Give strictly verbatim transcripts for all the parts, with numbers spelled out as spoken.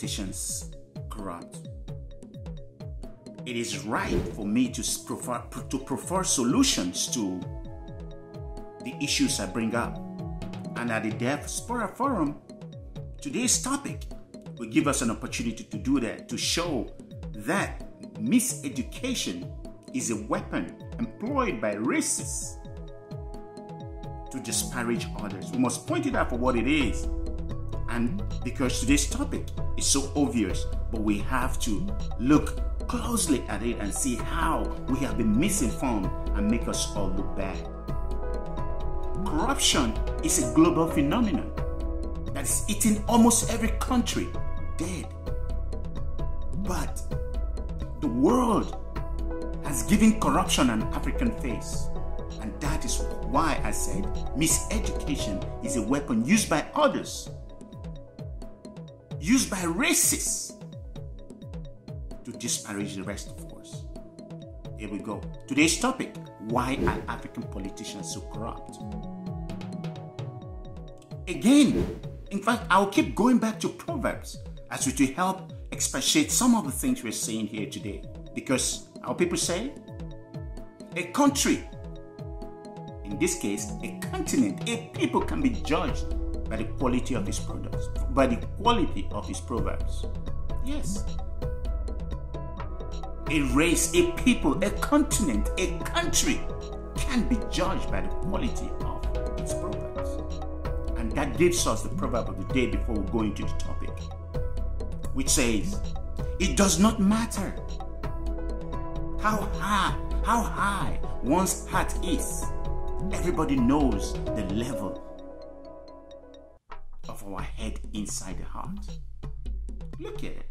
politicians corrupt. It is right for me to prefer, to prefer solutions to the issues I bring up. And at the Diaspora Forum, today's topic will give us an opportunity to do that, to show that miseducation is a weapon employed by racists to disparage others. We must point it out for what it is. And because today's topic is so obvious, but we have to look closely at it and see how we have been misinformed and make us all look bad. Corruption is a global phenomenon that is eating almost every country dead. But the world has given corruption an African face. And that is why I said miseducation is a weapon used by others, used by racists to disparage the rest of us. Here we go. Today's topic: why are African politicians so corrupt? Again, in fact, I'll keep going back to Proverbs as we to help expatiate some of the things we're saying here today. Because our people say, a country, in this case, a continent, a people can be judged by the quality of his products, by the quality of his proverbs. Yes. A race, a people, a continent, a country can be judged by the quality of its proverbs. And that gives us the proverb of the day before we go into the topic, which says, it does not matter how high, how high one's heart is. Everybody knows the level of our head inside the heart. Look at it.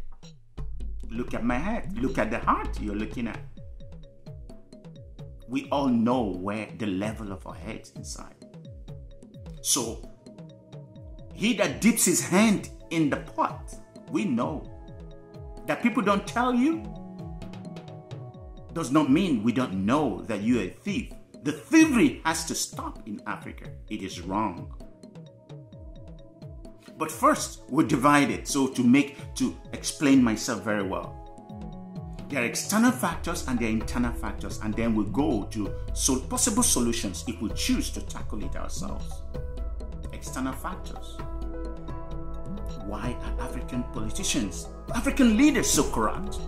Look at my head. Look at the heart you're looking at. We all know where the level of our head inside. So, he that dips his hand in the pot, we know that people don't tell you does not mean we don't know that you're a thief. The thievery has to stop in Africa. It is wrong. But first, we're divided, so to make, to explain myself very well. There are external factors and there are internal factors, and then we go to so possible solutions if we choose to tackle it ourselves. External factors. Why are African politicians, African leaders so corrupt?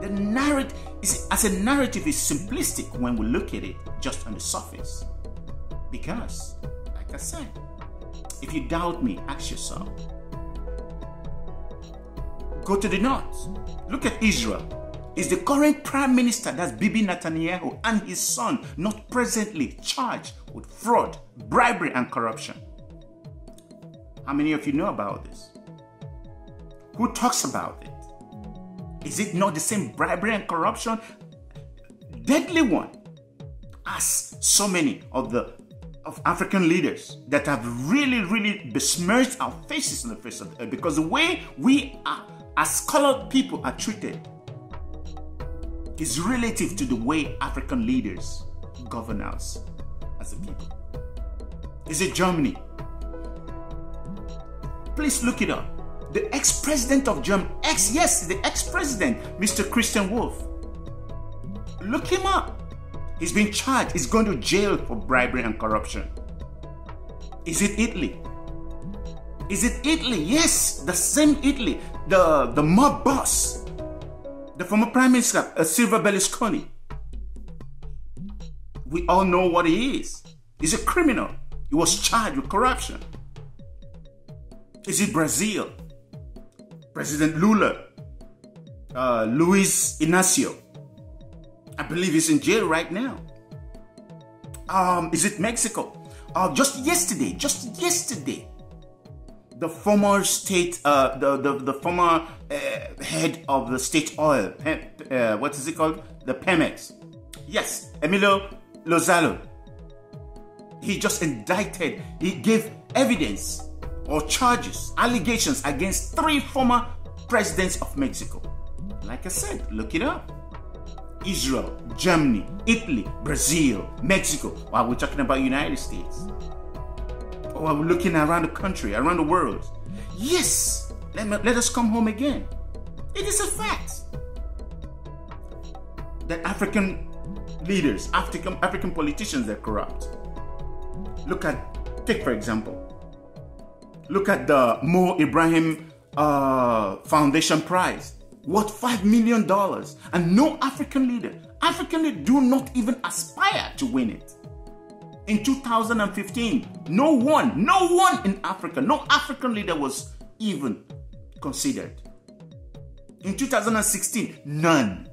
The narrative, is, as a narrative, is simplistic when we look at it just on the surface. Because, like I said, if you doubt me, ask yourself. Go to the north. Look at Israel. Is the current prime minister, that's Bibi Netanyahu, and his son not presently charged with fraud, bribery, and corruption? How many of you know about this? Who talks about it? Is it not the same bribery and corruption, deadly one, as so many of the of African leaders that have really, really besmirched our faces on the face of the earth? Because the way we are, as colored people are treated, is relative to the way African leaders govern us as a people. Is it Germany? Please look it up. The ex-president of Germany, ex, yes, the ex-president, Mister Christian Wulff. Look him up. He's been charged. He's going to jail for bribery and corruption. Is it Italy? Is it Italy? Yes, the same Italy. The, the mob boss, the former prime minister, uh, Silvio Berlusconi. We all know what he is. He's a criminal. He was charged with corruption. Is it Brazil? President Lula, uh, Luiz Inácio, I believe he's in jail right now. Um, is it Mexico? Uh, just yesterday, just yesterday, the former state, uh, the, the, the former uh, head of the state oil, uh, what is it called? The Pemex. Yes, Emilio Lozano. He just indicted, he gave evidence or charges, allegations against three former presidents of Mexico. Like I said, look it up. Israel, Germany, Italy, Brazil, Mexico. Wow, we're talking about United States. Oh, we're looking around the country, around the world. Yes, Let, me, let us come home again. It is a fact that African leaders, African, African politicians, they're corrupt. Look at, take for example, look at the Mo Ibrahim uh, Foundation Prize, worth five million dollars, and no African leader, African leaders do not even aspire to win it. In two thousand fifteen, no one, no one in Africa, no African leader was even considered. In two thousand sixteen, none.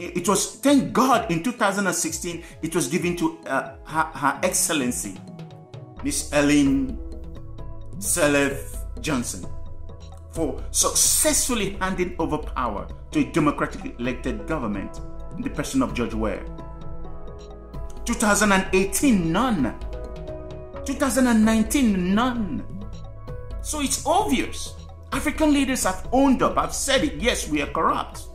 It was, thank God, in two thousand sixteen, it was given to uh, her, her Excellency, Miss Ellen Sirleaf Johnson, for successfully handing over power to a democratically elected government in the person of George Weah. two thousand eighteen, none. two thousand nineteen, none. So it's obvious. African leaders have owned up. I've said it. Yes, we are corrupt.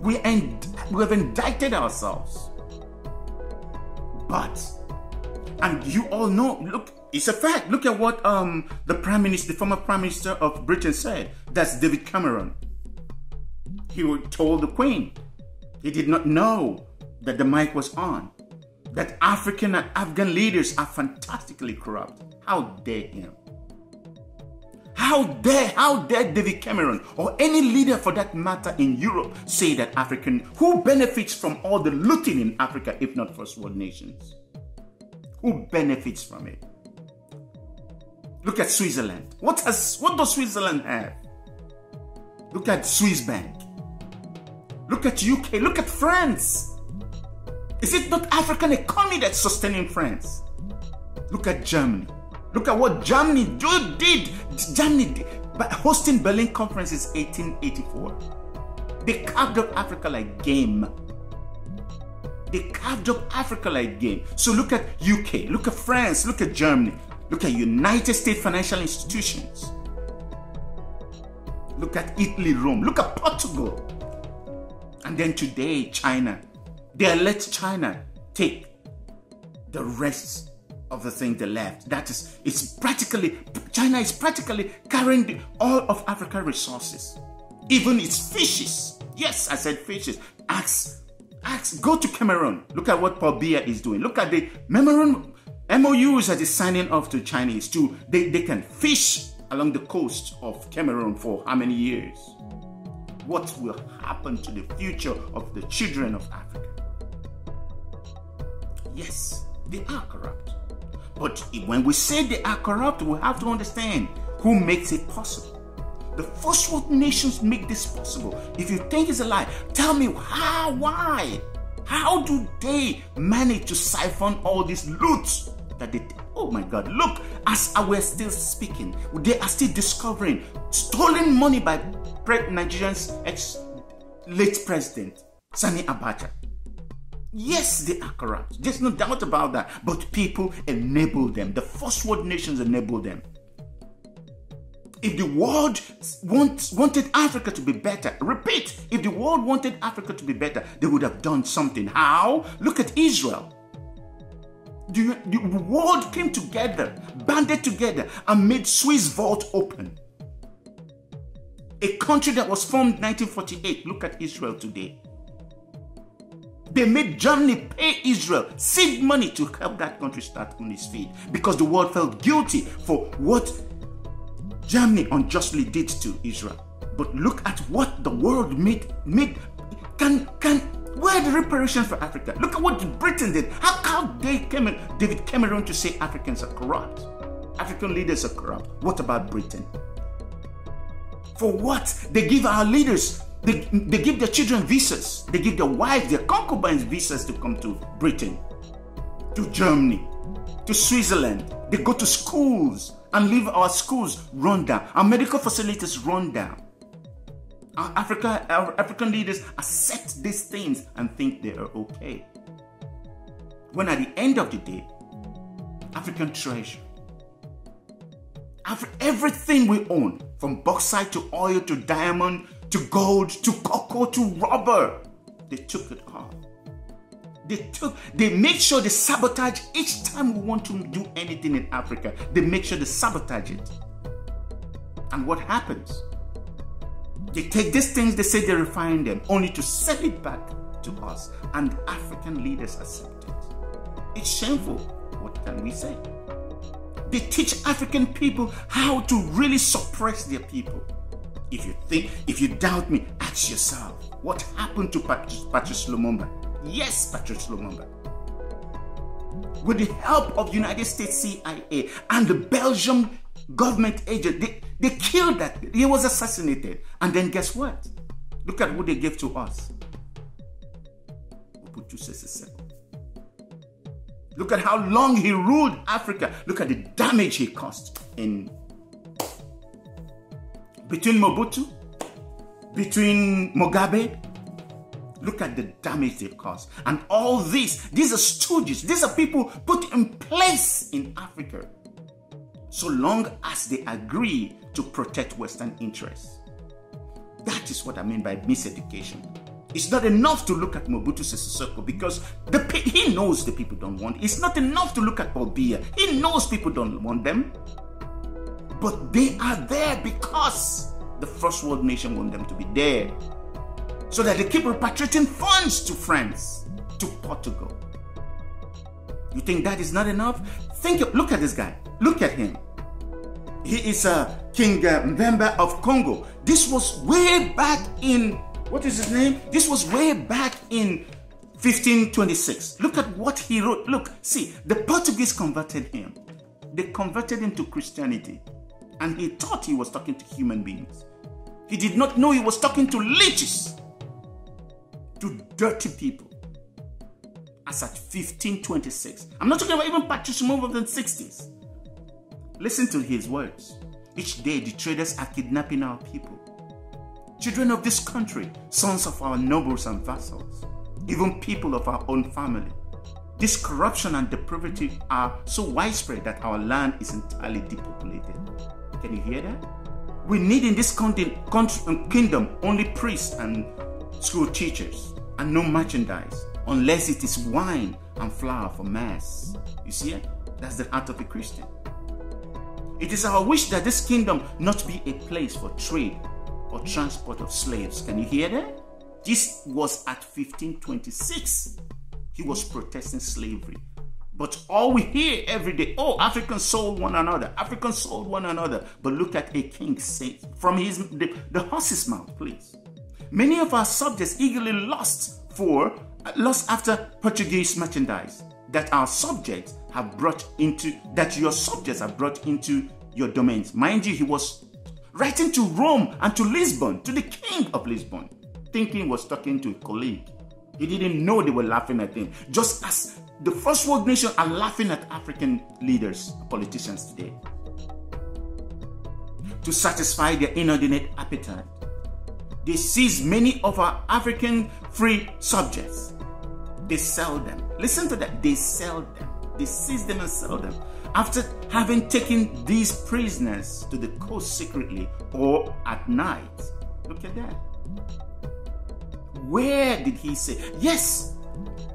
We, end, we have indicted ourselves. But, and you all know, look, it's a fact. Look at what um, the Prime Minister, the former Prime Minister of Britain said. That's David Cameron. He told the Queen, he did not know that the mic was on, that African and Afghan leaders are fantastically corrupt. How dare him? How dare, how dare David Cameron or any leader for that matter in Europe say that African, who benefits from all the looting in Africa if not first world nations? Who benefits from it? Look at Switzerland. What has, what does Switzerland have? Look at Swiss Bank. Look at U K. Look at France. Is it not African economy that's sustaining France? Look at Germany. Look at what Germany do, did. Germany did. But hosting Berlin conferences eighteen eighty-four. They carved up Africa like game. They carved up Africa like game. So look at U K, look at France, look at Germany, look at United States financial institutions. Look at Italy, Rome, look at Portugal. And then today, China. They let China take the rest of the thing they left. That is, it's practically, China is practically carrying the, all of Africa's resources, even its fishes. Yes, I said fishes. Ask, ask, go to Cameroon. Look at what Paul Biya is doing. Look at the memorandum, M O Us that is signing off to Chinese too. They, they can fish along the coast of Cameroon for how many years? What will happen to the future of the children of Africa? Yes, they are corrupt. But when we say they are corrupt, we have to understand who makes it possible. The first world nations make this possible. If you think it's a lie, tell me how, why? How do they manage to siphon all this loot that they, oh my God, look, as we're still speaking, they are still discovering stolen money by Nigerian's ex-late president, Sani Abacha. Yes, they are corrupt. There's no doubt about that. But people enable them. The first world nations enable them. If the world want, wanted Africa to be better, repeat, if the world wanted Africa to be better, they would have done something. How? Look at Israel. The, the world came together, banded together, and made Swiss vault open. A country that was formed in nineteen forty-eight. Look at Israel today. They made Germany pay Israel seed money to help that country start on its feet because the world felt guilty for what Germany unjustly did to Israel. But look at what the world made. made can can where are the reparations for Africa? Look at what Britain did. How come they came in, David Cameron, to say Africans are corrupt? African leaders are corrupt. What about Britain? For what? They give our leaders. They, they give their children visas. They give their wives, their concubines visas to come to Britain, to Germany, to Switzerland. They go to schools and leave our schools run down. Our medical facilities run down. Our, Africa, our African leaders accept these things and think they are okay. When at the end of the day, African treasure, Afri- everything we own, from bauxite to oil to diamond, to gold, to cocoa, to rubber. They took it all. They took, they make sure they sabotage each time we want to do anything in Africa. They make sure they sabotage it. And what happens? They take these things, they say they refine them, only to sell it back to us, and African leaders accept it. It's shameful. What can we say? They teach African people how to really suppress their people. If you think, if you doubt me, ask yourself, what happened to Patrice, Patrice Lumumba? Yes, Patrice Lumumba. With the help of United States C I A and the Belgium government agent, they, they killed that. He was assassinated. And then guess what? Look at what they gave to us. Mobutu Sese Seko. Look at how long he ruled Africa. Look at the damage he caused in between Mobutu, between Mugabe. Look at the damage they caused. And all this, these are stooges. These are people put in place in Africa, so long as they agree to protect Western interests. That is what I mean by miseducation. It's not enough to look at Mobutu Sese Seko because the, he knows the people don't want. It's not enough to look at Paul Biya. He knows people don't want them. But they are there because the first world nation want them to be there. So that they keep repatriating funds to France, to Portugal. You think that is not enough? Think, look at this guy. Look at him. He is a King Mvemba of Congo. This was way back in... What is his name? This was way back in fifteen twenty-six. Look at what he wrote. Look, see, the Portuguese converted him. They converted him to Christianity. And he thought he was talking to human beings. He did not know he was talking to leeches, to dirty people. As at fifteen twenty-six. I'm not talking about even Patrice Lumumba of the sixties. Listen to his words. Each day the traders are kidnapping our people. Children of this country, sons of our nobles and vassals, even people of our own family. This corruption and depravity are so widespread that our land is entirely depopulated. Can you hear that? We need in this country, country, kingdom only priests and school teachers and no merchandise, unless it is wine and flour for mass. You see it? That's the heart of a Christian. It is our wish that this kingdom not be a place for trade or transport of slaves. Can you hear that? This was at fifteen twenty-six. He was protesting slavery. But all we hear every day, oh, Africans sold one another. Africans sold one another. But look at a king saying, from his, the, the horse's mouth, please. Many of our subjects eagerly lost for, lost after Portuguese merchandise that our subjects have brought into, that your subjects have brought into your domains. Mind you, he was writing to Rome and to Lisbon, to the king of Lisbon, thinking he was talking to a colleague. He didn't know they were laughing at him, just as the first world nations are laughing at African leaders, politicians today, to satisfy their inordinate appetite. They seize many of our African free subjects. They sell them. Listen to that. They sell them. They seize them and sell them. After having taken these prisoners to the coast secretly or at night. Look at that. Where did he say? Yes,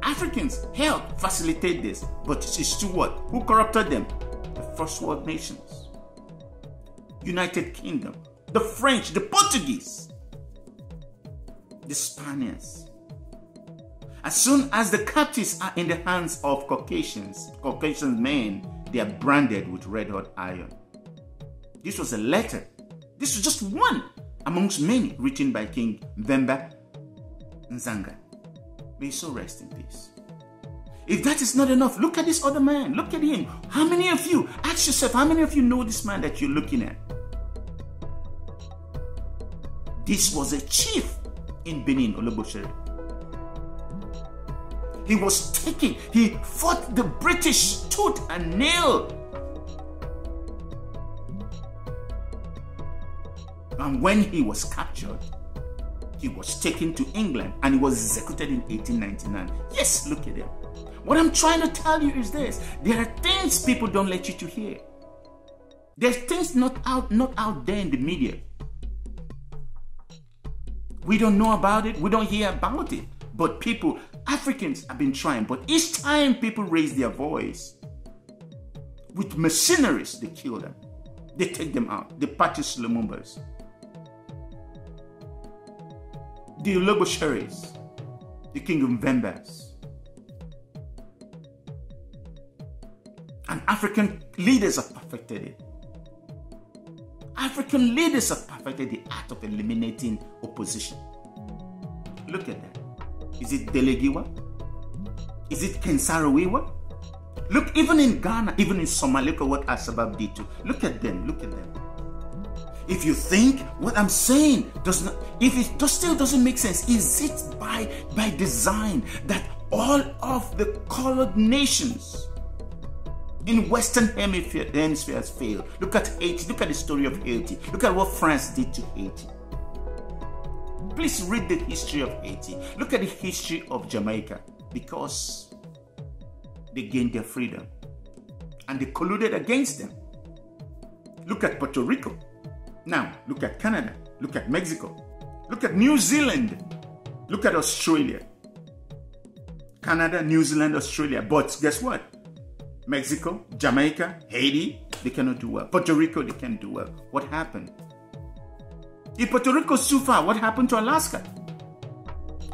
Africans helped facilitate this, but it's to what? Who corrupted them? The first world nations. United Kingdom, the French, the Portuguese, the Spaniards. As soon as the captives are in the hands of Caucasians, Caucasian men, they are branded with red hot iron. This was a letter. This was just one amongst many written by King Mvemba Nzinga. May he so rest in peace. If that is not enough, look at this other man. Look at him. How many of you, ask yourself, how many of you know this man that you're looking at? This was a chief in Benin, Ologbosere. He was taking, he fought the British tooth and nail. And when he was captured, he was taken to England and he was executed in eighteen ninety-nine. Yes, look at him. What I'm trying to tell you is this. There are things people don't let you to hear. There's things not out, not out there in the media. We don't know about it. We don't hear about it. But people, Africans have been trying, but each time people raise their voice, with mercenaries, they kill them. They take them out. The Patrice Lumumbas, the Ologboseres, the King Mvembas, and African leaders have perfected it. African leaders have perfected the art of eliminating opposition. Look at that. Is it Dele Gbewaa? Is it Ken Saro-Wiwa? Look, even in Ghana, even in Somalia, look at what Al-Shabaab did to. Look at them, look at them. If you think what I'm saying does not, if it does, still doesn't make sense, is it by, by design that all of the colored nations in Western hemisphere, hemispheres fail? Look at Haiti, look at the story of Haiti, look at what France did to Haiti. Please read the history of Haiti. Look at the history of Jamaica, because they gained their freedom and they colluded against them. Look at Puerto Rico. Now, look at Canada. Look at Mexico. Look at New Zealand. Look at Australia. Canada, New Zealand, Australia. But guess what? Mexico, Jamaica, Haiti, they cannot do well. Puerto Rico, they can't do well. What happened? If Puerto Rico is too far, what happened to Alaska?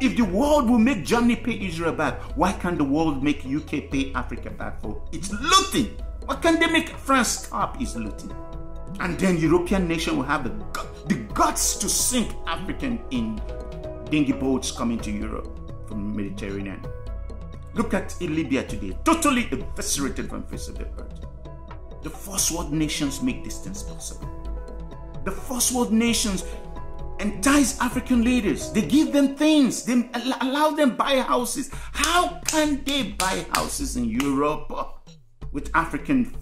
If the world will make Germany pay Israel back, why can't the world make U K pay Africa back for its looting? Why can't they make France stop its looting? And then European nation will have the, the guts to sink African in dinghy boats coming to Europe from the Mediterranean. Look at Libya today, totally eviscerated from the face of the earth. The first world nations make these things possible. The first world nations entice African leaders. They give them things. They allow them to buy houses. How can they buy houses in Europe with African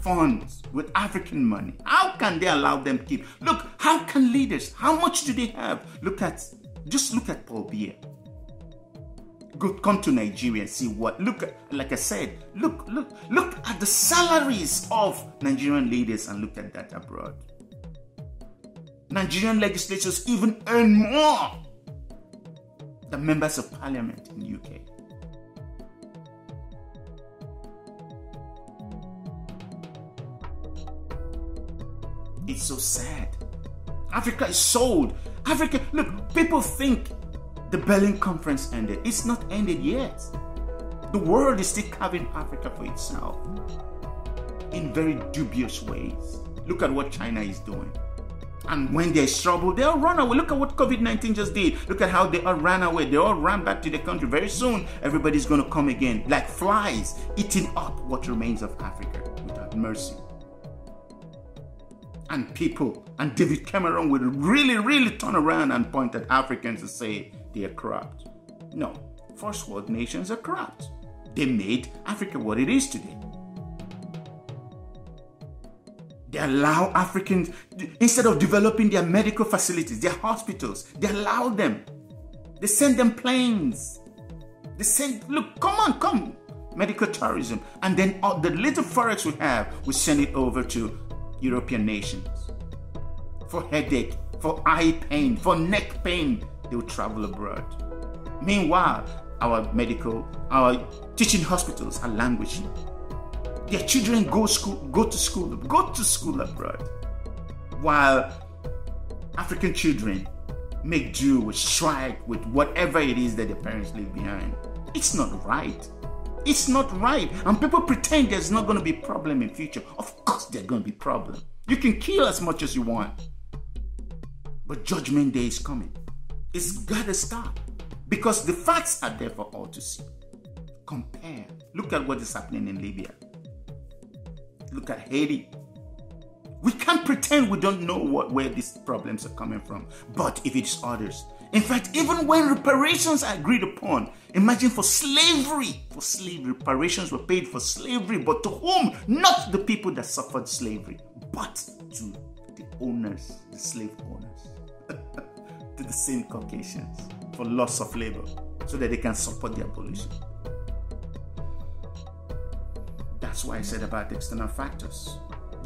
funds, with African money? How can they allow them to keep? Look, how can leaders, how much do they have? Look at, just look at Paul Biya. Go, come to Nigeria and see what, look, like I said, look, look, look at the salaries of Nigerian leaders and look at that abroad. Nigerian legislators even earn more than members of parliament in the U K. It's so sad. Africa is sold. Africa, look, people think the Berlin Conference ended. It's not ended yet. The world is still carving Africa for itself in very dubious ways. Look at what China is doing. And when there's trouble, they all run away. Look at what COVID nineteen just did. Look at how they all ran away. They all ran back to the country. Very soon, everybody's going to come again, like flies, eating up what remains of Africa without mercy. And people, and David Cameron will really, really turn around and point at Africans and say they are corrupt. No, first world nations are corrupt. They made Africa what it is today. They allow Africans, instead of developing their medical facilities, their hospitals, they allow them. They send them planes. They send, look, come on, come, medical tourism. And then all the little forex we have, we send it over to European nations. For headache, for eye pain, for neck pain, they will travel abroad. Meanwhile, our medical, our teaching hospitals are languishing. Their children go school, go to school, go to school abroad, while African children make do with strike, with whatever it is that their parents leave behind. It's not right. It's not right. And people pretend there's not going to be a problem in future. Of course there's going to be a problem. You can kill as much as you want, but Judgment Day is coming. It's got to stop, because the facts are there for all to see. Compare. Look at what is happening in Libya. Look at Haiti. We can't pretend we don't know what, where these problems are coming from. But if it's others, in fact, even when reparations are agreed upon, imagine for slavery, for slavery, reparations were paid for slavery, but to whom? Not the people that suffered slavery, but to the owners, the slave owners, to the same Caucasians, for loss of labor, so that they can support the abolition. That's why I said about external factors.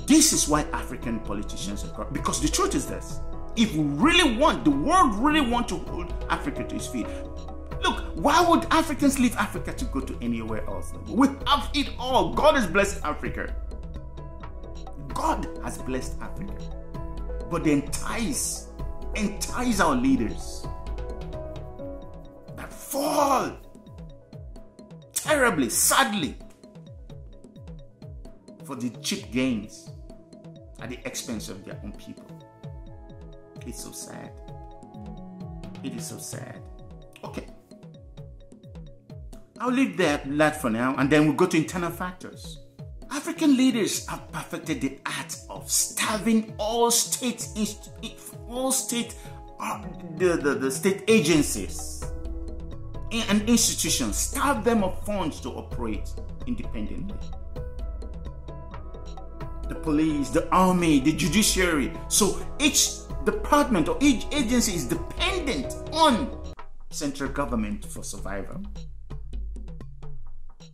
This is why African politicians are corrupt, because the truth is this. If we really want, the world really want to hold Africa to its feet. Look, why would Africans leave Africa to go to anywhere else? We have it all. God has blessed Africa. God has blessed Africa. But they entice, entice our leaders that fall terribly, sadly, for the cheap gains at the expense of their own people. It's so sad. It is so sad. Okay. I'll leave that, that for now, and then we'll go to internal factors. African leaders have perfected the art of starving all state, all state, the, the, the state agencies and institutions, starve them of funds to operate independently. The police, the army, the judiciary. So each department or each agency is dependent on central government for survival,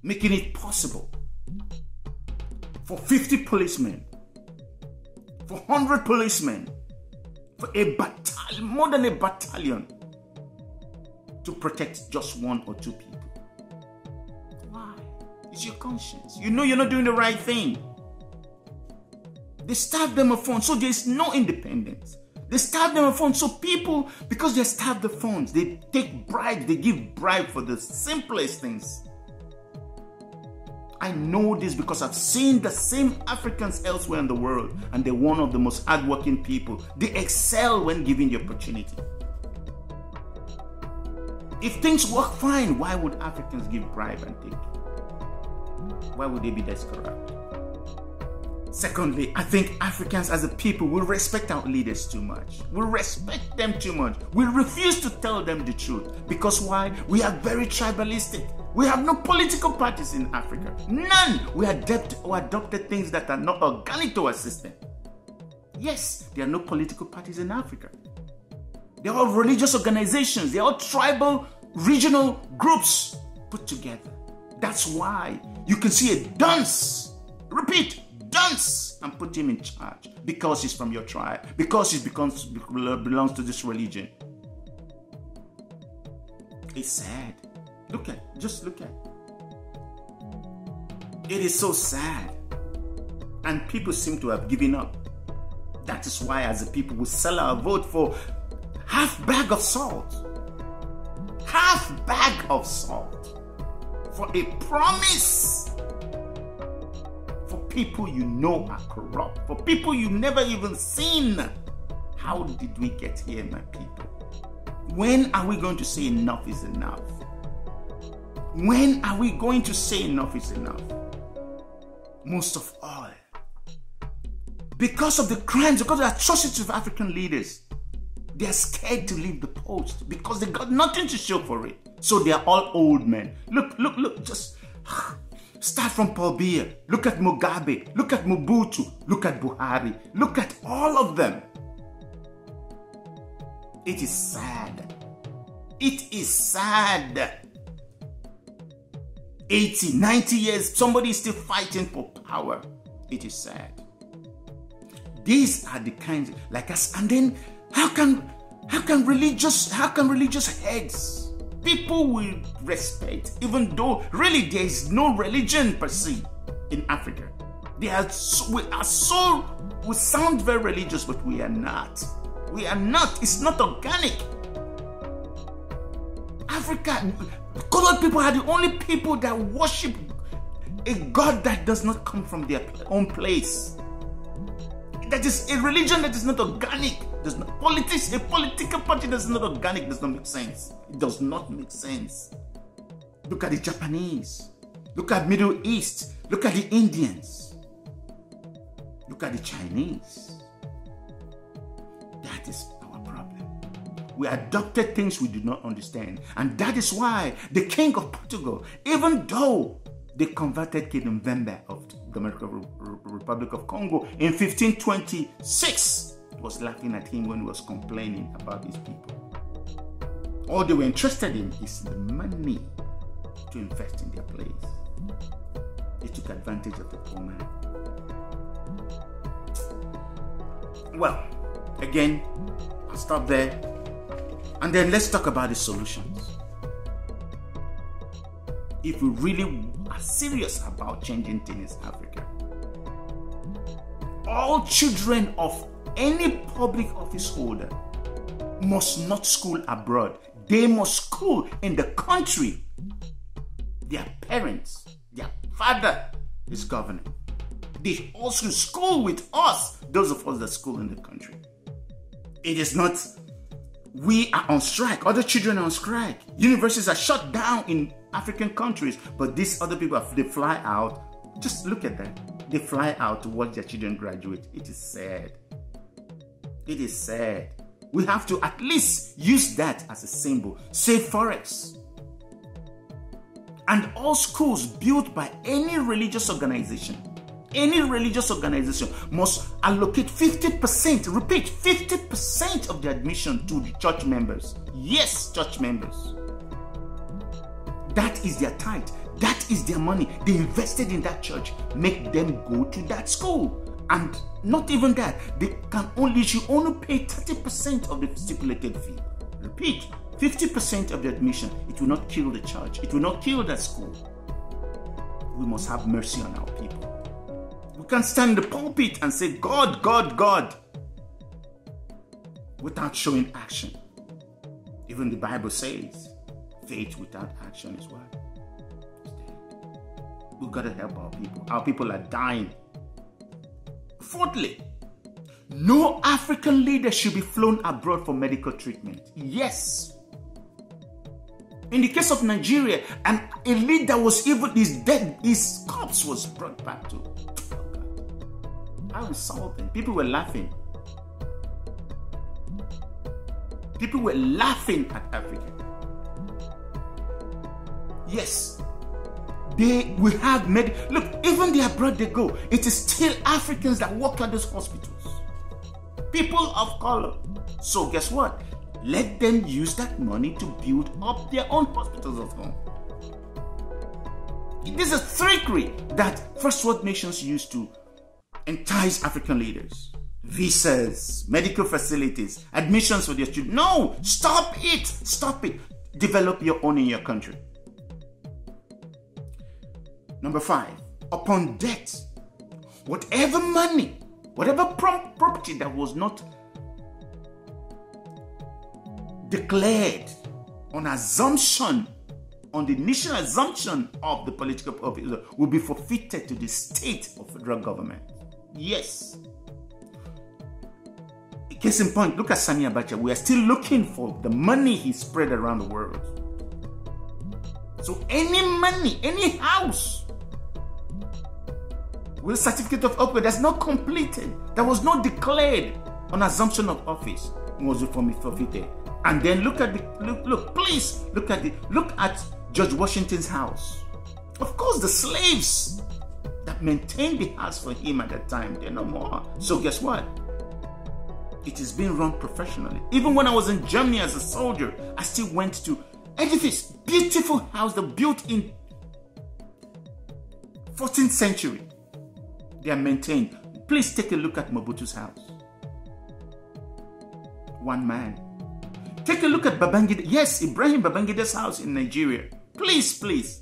making it possible for fifty policemen, for one hundred policemen, for a battalion, more than a battalion, to protect just one or two people. Why? It's your conscience. You know you're not doing the right thing. They starve them of funds, so there's no independence. They starve them of funds, so people, because they starve the funds, they take bribes, they give bribes for the simplest things. I know this because I've seen the same Africans elsewhere in the world, and they're one of the most hardworking people. They excel when given the opportunity. If things work fine, why would Africans give bribe and take? Why would they be this corrupt? Secondly, I think Africans as a people will respect our leaders too much. We'll respect them too much. We'll refuse to tell them the truth. Because why? We are very tribalistic. We have no political parties in Africa. None. We adopt or adopted things that are not organic to our system. Yes, there are no political parties in Africa. They're all religious organizations. They're all tribal, regional groups put together. That's why you can see a dunce. Repeat. Dance and put him in charge because he's from your tribe, because he becomes belongs to this religion. It's sad. Look at, just look at. It is so sad, and people seem to have given up. That is why, as a people, we sell our vote for half bag of salt, half bag of salt for a promise. People you know are corrupt, for people you've never even seen. How did we get here, my people? When are we going to say enough is enough? When are we going to say enough is enough? Most of all, because of the crimes, because of the atrocities of African leaders, they are scared to leave the post because they got nothing to show for it. So they are all old men. Look, look, look, just... Start from Paul Biya, look at Mugabe, look at Mobutu, look at Buhari, look at all of them. It is sad. It is sad. eighty, ninety years, somebody is still fighting for power. It is sad. These are the kinds like us. And then how can how can religious how can religious heads? People will respect, even though really there is no religion per se in Africa. They are so, we are so, we sound very religious, but we are not. We are not. It's not organic. Africa, colored people are the only people that worship a God that does not come from their own place. That is a religion that is not organic. Does not politics, a political party that's not organic does not make sense. It does not make sense. Look at the Japanese. Look at Middle East. Look at the Indians. Look at the Chinese. That is our problem. We adopted things we do not understand. And that is why the King of Portugal, even though they converted King Mvemba of the Republic of Congo in fifteen twenty-six, was laughing at him when he was complaining about his people. All they were interested in is the money to invest in their place. They took advantage of the poor man. Well, again, I'll stop there. And then let's talk about the solutions. If we really are serious about changing things in Africa, all children of any public office holder must not school abroad. They must school in the country their parents, their father is governing. They also school with us, those of us that school in the country. It is not, we are on strike, other children are on strike. Universities are shut down in African countries, but these other people, they fly out. Just look at them. They fly out to watch their children graduate. It is sad. It is sad. We have to at least use that as a symbol. Save forex. And all schools built by any religious organization, any religious organization must allocate fifty percent, repeat, fifty percent of the admission to the church members. Yes, church members. That is their tithe. That is their money. They invested in that church. Make them go to that school. And not even that, they can only, you only pay thirty percent of the stipulated fee. Repeat, fifty percent of the admission. It will not kill the church. It will not kill that school. We must have mercy on our people. We can stand in the pulpit and say, God, God, God, without showing action. Even the Bible says, faith without action is what? We've got to help our people. Our people are dying. Fourthly, no African leader should be flown abroad for medical treatment. Yes. In the case of Nigeria, an, a leader was even, his dead, his corpse was brought back to. How insulting. People were laughing. People were laughing at Africa. Yes. They will have med. Look, even the abroad they go, it is still Africans that work at those hospitals. People of color. So guess what? Let them use that money to build up their own hospitals at home. This is trickery that First World Nations used to entice African leaders. Visas, medical facilities, admissions for their students. No, stop it, stop it. Develop your own in your country. Number five, upon death, whatever money, whatever property that was not declared on assumption, on the initial assumption of the political purpose, will be forfeited to the state or federal government. Yes. Case in point, look at Sani Abacha. We are still looking for the money he spread around the world. So any money, any house with certificate of occupation that's not completed, that was not declared on assumption of office, was forfeited. And then look at the look, look, please look at the look at George Washington's house. Of course, the slaves that maintained the house for him at that time, they're no more. So guess what? It is being run professionally. Even when I was in Germany as a soldier, I still went to edifice, beautiful house that built in fourteenth century. They are maintained. Please take a look at Mobutu's house. One man. Take a look at Babangida. Yes, Ibrahim Babangida's house in Nigeria. Please, please,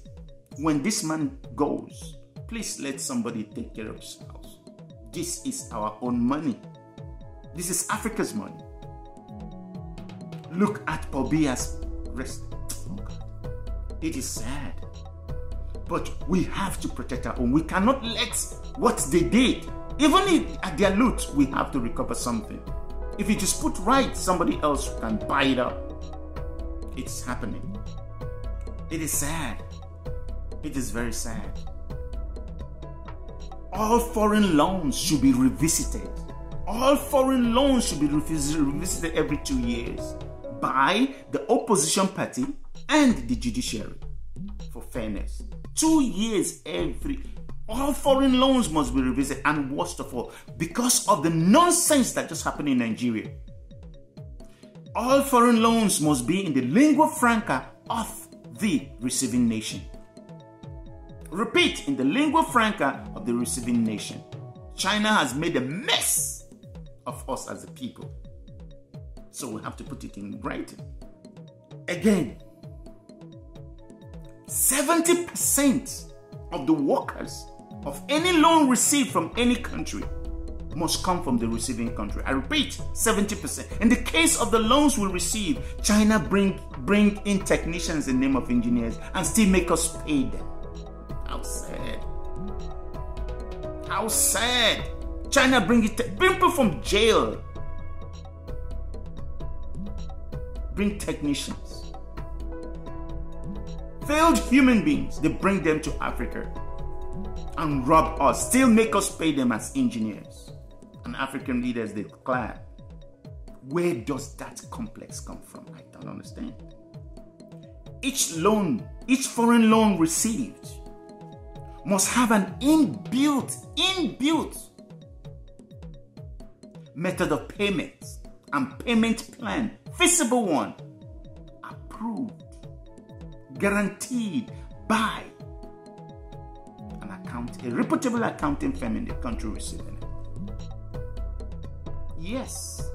when this man goes, please let somebody take care of his house. This is our own money. This is Africa's money. Look at Paul Biya's rest. Oh God. It is sad. But we have to protect our own. We cannot let what they did, even if at their loot, we have to recover something. If it is put right, somebody else can buy it up. It's happening. It is sad. It is very sad. All foreign loans should be revisited. All foreign loans should be revisited every two years by the opposition party and the judiciary for fairness. Two years every, all foreign loans must be revisited. And worst of all, because of the nonsense that just happened in Nigeria, all foreign loans must be in the lingua franca of the receiving nation. Repeat, in the lingua franca of the receiving nation. China has made a mess of us as a people. So we have to put it in writing. Again, seventy percent of the workers of any loan received from any country must come from the receiving country. I repeat, seventy percent. In the case of the loans we receive, China bring, bring in technicians in the name of engineers and still make us pay them. How sad. How sad. China bring it, people from jail. Bring technicians. Failed human beings, they bring them to Africa and rob us, still make us pay them as engineers. And African leaders, they declare. Where does that complex come from? I don't understand. Each loan, each foreign loan received must have an inbuilt, inbuilt method of payment and payment plan, feasible one, approved, guaranteed by an account, a reputable accounting firm in the country receiving it. Yes.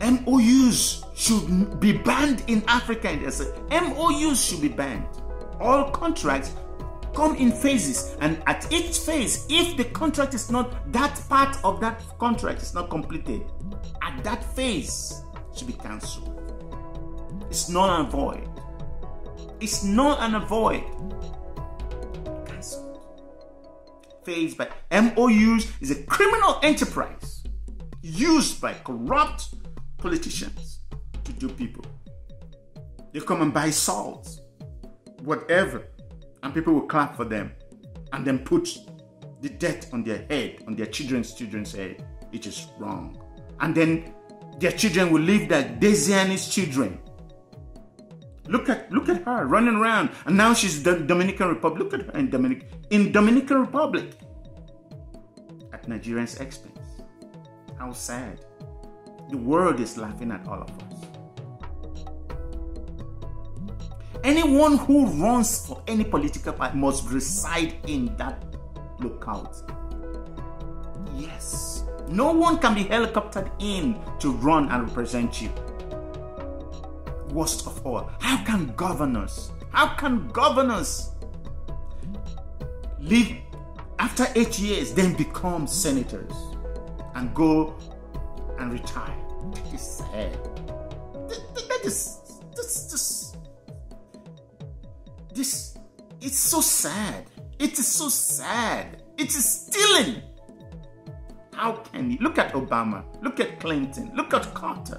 M O Us should be banned in Africa. M O Us should be banned. All contracts come in phases, and at each phase, if the contract is not, that part of that contract is not completed, at that phase should be cancelled. It's null and void. It's null and void. Cancelled. Phase by M O Us is a criminal enterprise used by corrupt politicians to dupe people. They come and buy salt, whatever, and people will clap for them and then put the debt on their head, on their children's children's head. It is wrong. And then their children will live like Desiani's children. Look at look at her running around, and now she's the Dominican Republic. Look at her in Dominic in Dominican Republic at Nigerians' expense. How sad. The world is laughing at all of us. Anyone who runs for any political party must reside in that locality. Yes. No one can be helicoptered in to run and represent you. Worst of all, how can governors, how can governors live after eight years, then become senators and go and retire? That is sad. That, that, that is this this this. It's so sad. It is so sad. It is stealing. How can you look at Obama? Look at Clinton. Look at Carter.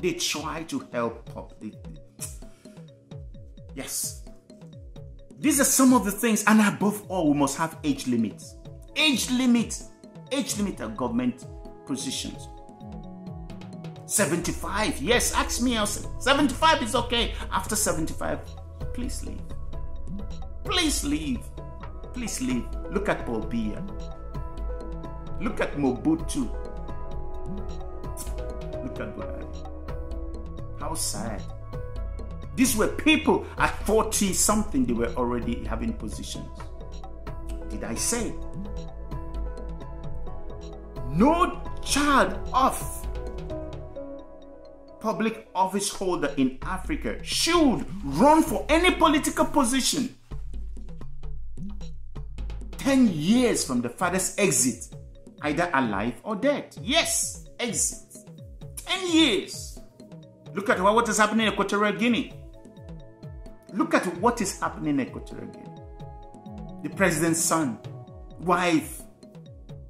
They try to help up. They, yes, these are some of the things, and above all, we must have age limits. Age limit, age limit of government positions. seventy-five, yes, ask me else. seventy-five is okay. After seventy-five, please leave. Please leave. Please leave. Look at Paul Biya. Look at Mobutu. Look at Buhari. How sad. These were people at forty something, they were already having positions. Did I say? No child of public office holder in Africa should run for any political position ten years from the father's exit, either alive or dead. Yes, exit. ten years. Look at what is happening in Equatorial Guinea. Look at what is happening in Equatorial Guinea. The president's son, wife.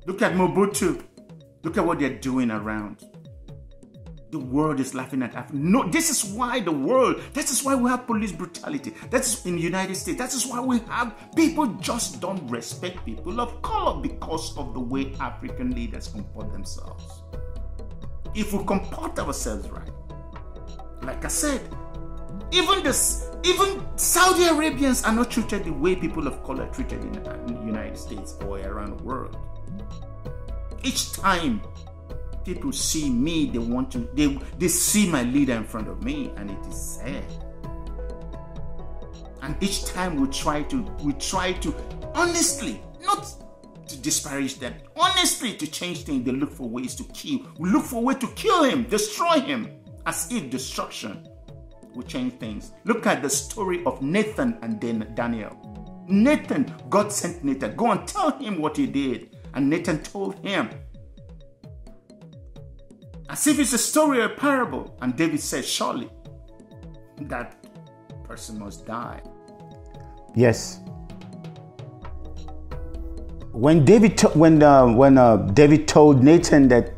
Look at Mobutu. Look at what they're doing around. The world is laughing at Africa. No, this is why the world, that is why we have police brutality. That's in the United States. That is why we have people just don't respect people of color because of the way African leaders comport themselves. If we comport ourselves right, like I said, even this, even Saudi Arabians are not treated the way people of color are treated in the United States or around the world. Each time people see me, they want to, they, they see my leader in front of me, and it is sad. And each time we try to, we try to, honestly, not to disparage them, honestly to change things, they look for ways to kill. We look for a way to kill him, destroy him, as if destruction will change things. Look at the story of Nathan and Daniel. Nathan, God sent Nathan. Go and tell him what he did. and Nathan told him, as if it's a story or a parable. And David said, surely that person must die. Yes. When David, when uh, when uh, David told Nathan that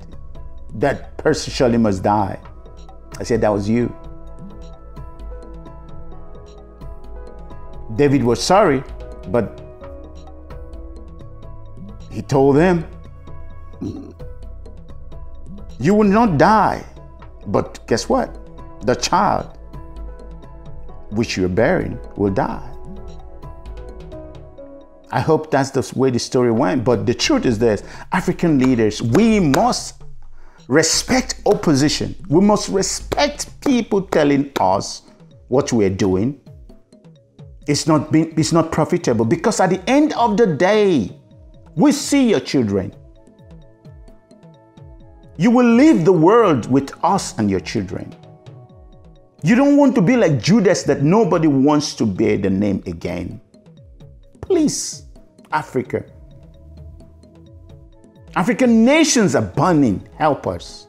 that person surely must die, I said, that was you. David was sorry, but he told them, you will not die, but guess what? The child which you are bearing will die. I hope that's the way the story went, but the truth is this, African leaders, we must respect opposition. We must respect people telling us what we're doing. It's not, been, it's not profitable, because at the end of the day, we see your children. You will leave the world with us and your children. You don't want to be like Judas, that nobody wants to bear the name again. Please, Africa. African nations are burning. Help us.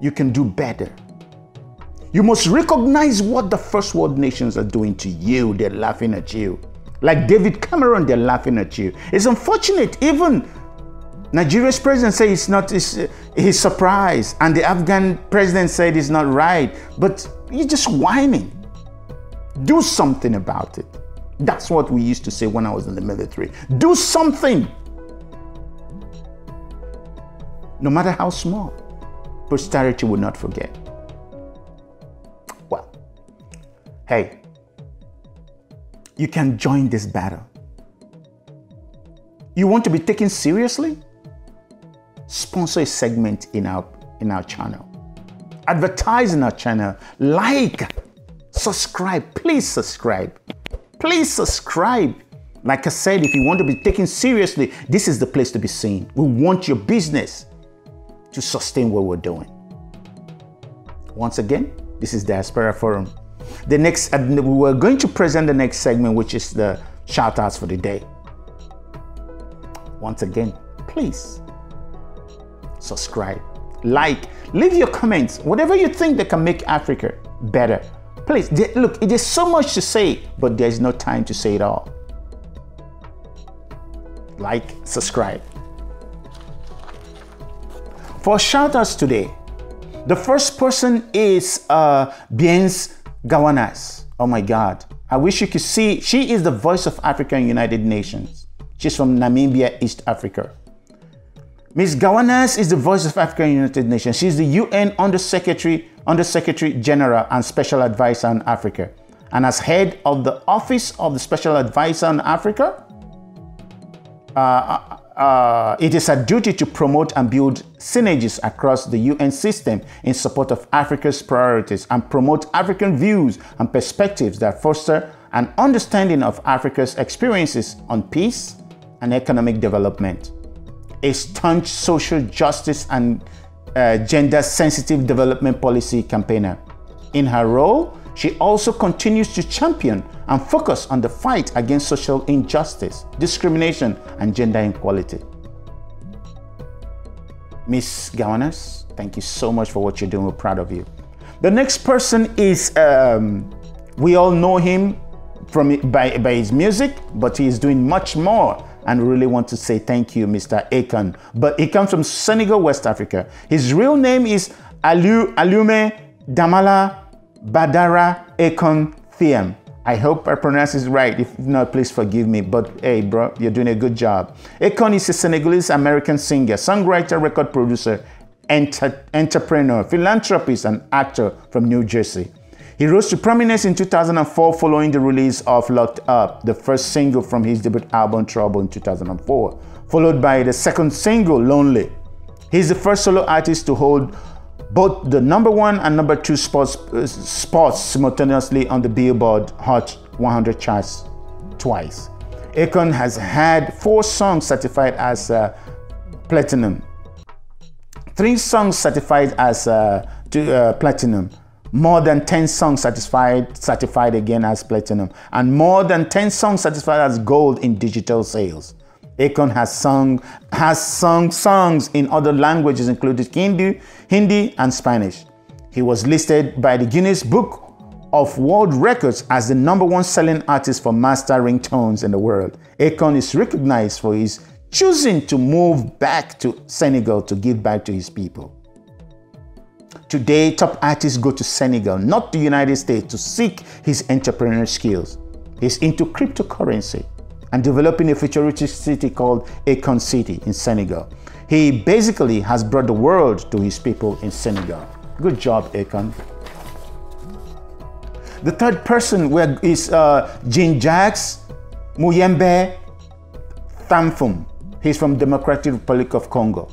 You can do better. You must recognize what the first world nations are doing to you. They're laughing at you. Like David Cameron, they're laughing at you. It's unfortunate. Even Nigeria's president said it's not, it's, uh, he's surprised. And the Afghan president said it's not right. But he's just whining. Do something about it. That's what we used to say when I was in the military. Do something. No matter how small, posterity will not forget. Well, hey, you can join this battle. You want to be taken seriously? Sponsor a segment in our, in our channel. Advertise in our channel. Like, subscribe, please subscribe. Please subscribe. Like I said, if you want to be taken seriously, this is the place to be seen. We want your business to sustain what we're doing. Once again, this is Diaspora Forum. The next, we're going to present the next segment, which is the shout outs for the day. Once again, please subscribe, like, leave your comments, whatever you think that can make Africa better. Please, look, it is so much to say, but there's no time to say it all. Like, subscribe. For shout-outs today, the first person is uh, Bianca Gawanas. Oh my God, I wish you could see. She is the voice of Africa in United Nations. She's from Namibia, East Africa. Miz Gawanas is the voice of Africa in United Nations. She's the U N Undersecretary Undersecretary General and Special Advisor on Africa. And as head of the Office of the Special Advisor on Africa, uh, uh, it is her duty to promote and build synergies across the U N system in support of Africa's priorities and promote African views and perspectives that foster an understanding of Africa's experiences on peace and economic development, a staunch social justice and Uh, gender-sensitive development policy campaigner. In her role, she also continues to champion and focus on the fight against social injustice, discrimination, and gender inequality. Miz Gawanas, thank you so much for what you're doing. We're proud of you. The next person is, um, we all know him from by, by his music, but he is doing much more. And we really want to say thank you, Mister Akon. But he comes from Senegal, West Africa. His real name is Alu, Alume Damala Badara Akon Thiem. I hope I pronounce it right. If not, please forgive me. But hey, bro, you're doing a good job. Akon is a Senegalese-American singer, songwriter, record producer, enter, entrepreneur, philanthropist, and actor from New Jersey. He rose to prominence in two thousand four following the release of Locked Up, the first single from his debut album Trouble in two thousand four, followed by the second single, Lonely. He's the first solo artist to hold both the number one and number two spots, uh, spots simultaneously on the Billboard Hot one hundred charts twice. Akon has had four songs certified as uh, platinum, three songs certified as uh, to, uh, platinum, more than ten songs certified, certified again as platinum, and more than ten songs certified as gold in digital sales. Akon has sung has sung songs in other languages, including Hindi, Hindi and Spanish. He was listed by the Guinness Book of World Records as the number one selling artist for master ringtones in the world. Akon is recognized for his choosing to move back to Senegal to give back to his people. Today, top artists go to Senegal, not the United States, to seek his entrepreneurial skills. He's into cryptocurrency and developing a futuristic city called Akon City in Senegal. He basically has brought the world to his people in Senegal. Good job, Akon. The third person is uh, Jean-Jacques Muyembe Tamfum. He's from Democratic Republic of Congo.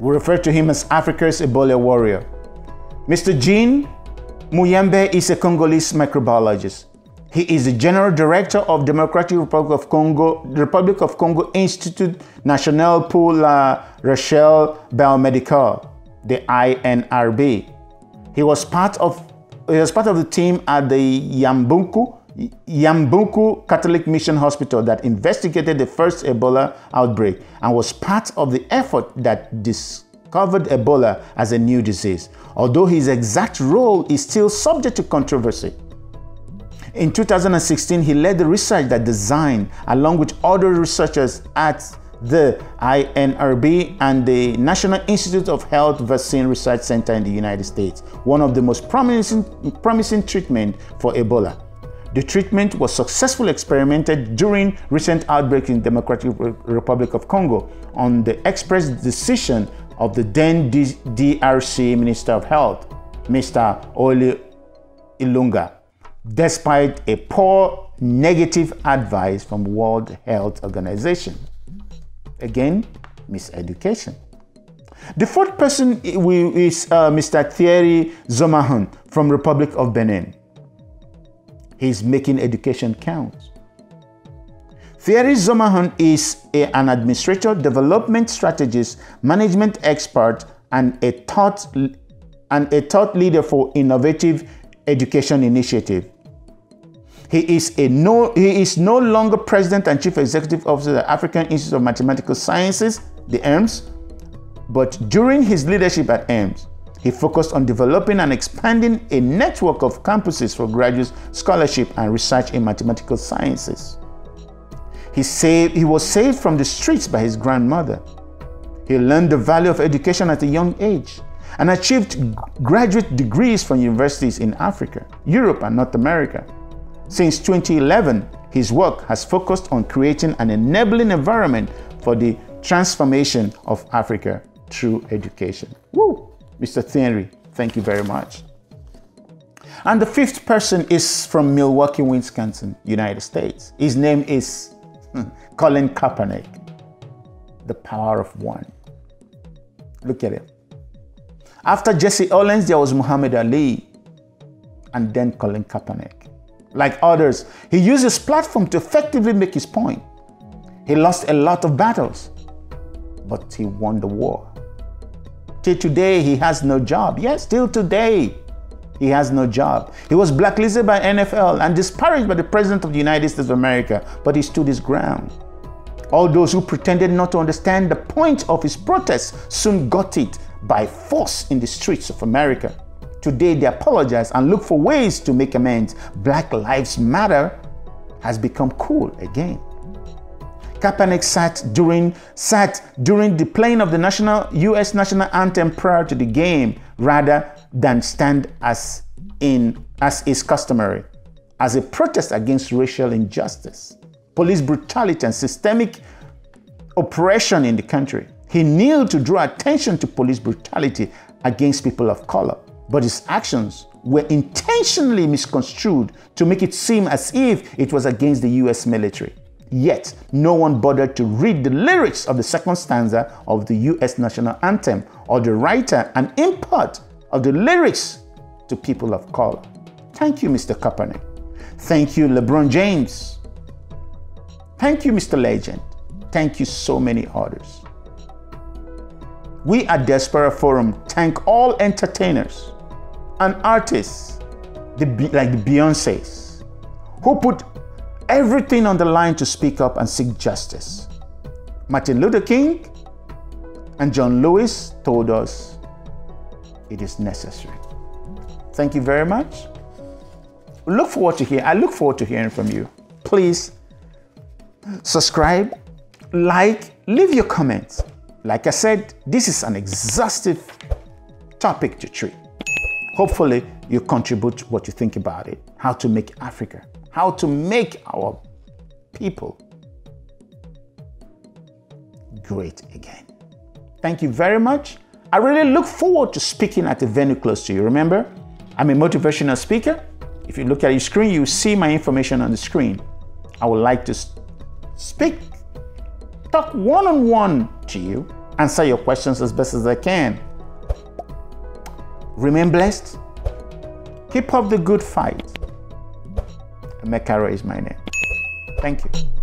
We refer to him as Africa's Ebola warrior. Mister Jean Muyembe is a Congolese microbiologist. He is the General Director of Democratic Republic of Congo, Republic of Congo Institute National pour la Recherche Biomedicale, the I N R B. He was part of He was part of the team at the Yambuku, Yambuku Catholic Mission Hospital that investigated the first Ebola outbreak and was part of the effort that discovered Ebola as a new disease, although his exact role is still subject to controversy. In two thousand sixteen, he led the research that designed, along with other researchers at the I N R B and the National Institute of Health Vaccine Research Center in the United States, one of the most promising, promising treatments for Ebola. The treatment was successfully experimented during recent outbreaks in Democratic Republic of Congo on the express decision of the then D R C Minister of Health, Mister Oli Ilunga, despite a poor negative advice from World Health Organization. Again, miseducation. The fourth person is uh, Mister Thierry Zomahoun from Republic of Benin. He's making education count. Thierry Zomahoun is a, an administrator, development strategist, management expert, and a thought and a thought leader for innovative education initiative. He is, a no, he is no longer President and Chief Executive Officer of the African Institute of Mathematical Sciences, the A I M S, but during his leadership at A I M S, he focused on developing and expanding a network of campuses for graduate scholarship and research in mathematical sciences. He, saved, he was saved from the streets by his grandmother. He learned the value of education at a young age and achieved graduate degrees from universities in Africa, Europe, and North America. Since twenty eleven, his work has focused on creating an enabling environment for the transformation of Africa through education. Woo! Mister Thierry, thank you very much. And the fifth person is from Milwaukee, Wisconsin, United States. His name is Colin Kaepernick, the power of one. Look at him. After Jesse Owens, there was Muhammad Ali, and then Colin Kaepernick. Like others, he used his platform to effectively make his point. He lost a lot of battles, but he won the war. Till today, he has no job. Yes, till today, he has no job. He was blacklisted by N F L and disparaged by the President of the United States of America, but he stood his ground. All those who pretended not to understand the point of his protest soon got it by force in the streets of America. Today, they apologize and look for ways to make amends. Black Lives Matter has become cool again. Kaepernick sat during, sat during the playing of the national, U S national anthem prior to the game rather than stand as, in, as is customary as a protest against racial injustice, police brutality, and systemic oppression in the country. He kneeled to draw attention to police brutality against people of color. But his actions were intentionally misconstrued to make it seem as if it was against the U S military. Yet, no one bothered to read the lyrics of the second stanza of the U S national anthem or the writer and import of the lyrics to people of color. Thank you, Mister Kaepernick. Thank you, LeBron James. Thank you, Mister Legend. Thank you, so many others. We at Diaspora Forum thank all entertainers and artists, the, like the Beyoncés, who put everything on the line to speak up and seek justice. Martin Luther King and John Lewis told us it is necessary. Thank you very much. We look forward to hear, I look forward to hearing from you. Please subscribe, like, leave your comments. Like I said, this is an exhaustive topic to treat. Hopefully, you contribute what you think about it, how to make Africa, how to make our people great again. Thank you very much. I really look forward to speaking at a venue close to you. Remember, I'm a motivational speaker. If you look at your screen, you see my information on the screen. I would like to speak, talk one-on-one to you, answer your questions as best as I can. Remain blessed. Keep up the good fight. Mekaro is my name. Thank you.